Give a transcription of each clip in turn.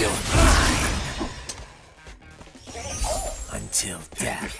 You're mine until death.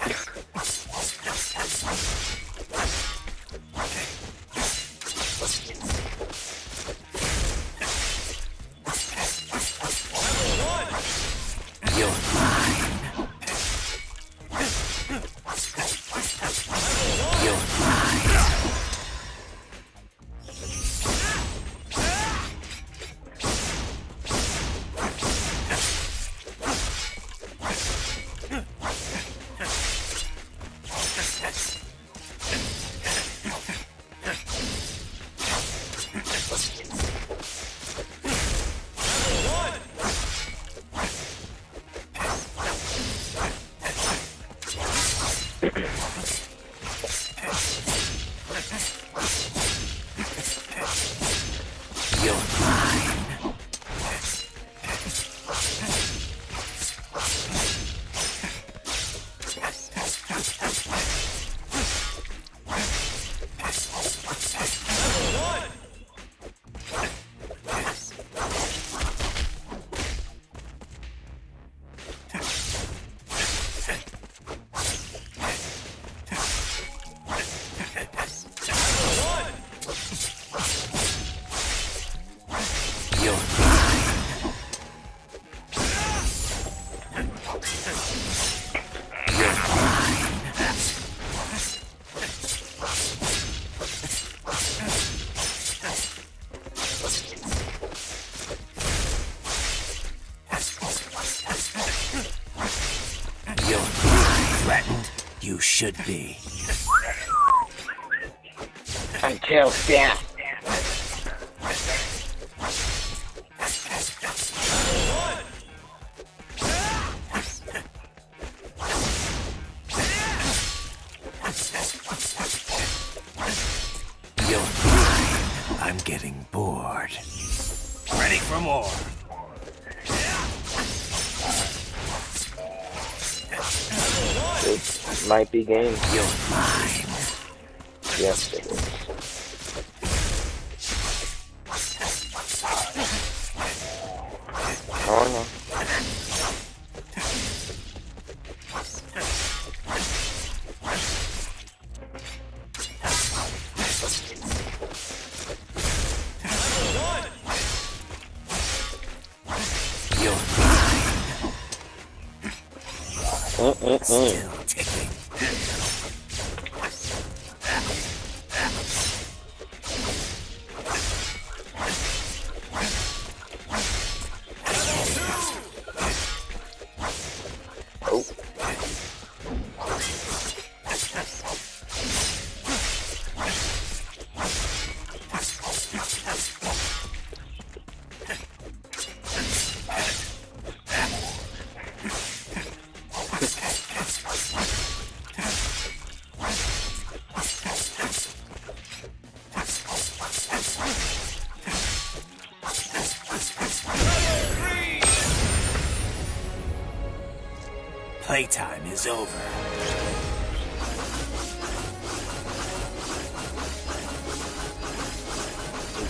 Should be. Until death. You're fine. I'm getting bored. Ready for more. This might be game. You're mine. Yes, it is. Oh no. You're mine. Still. Playtime is over.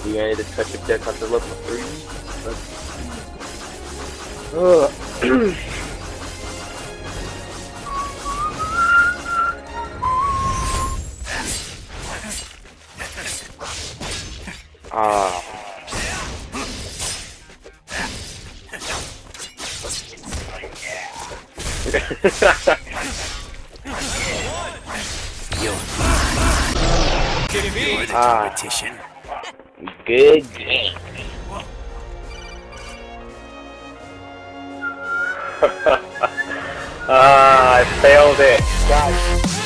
We need to touch a deck on the level 3. Competition. Good game. I failed it. Gosh.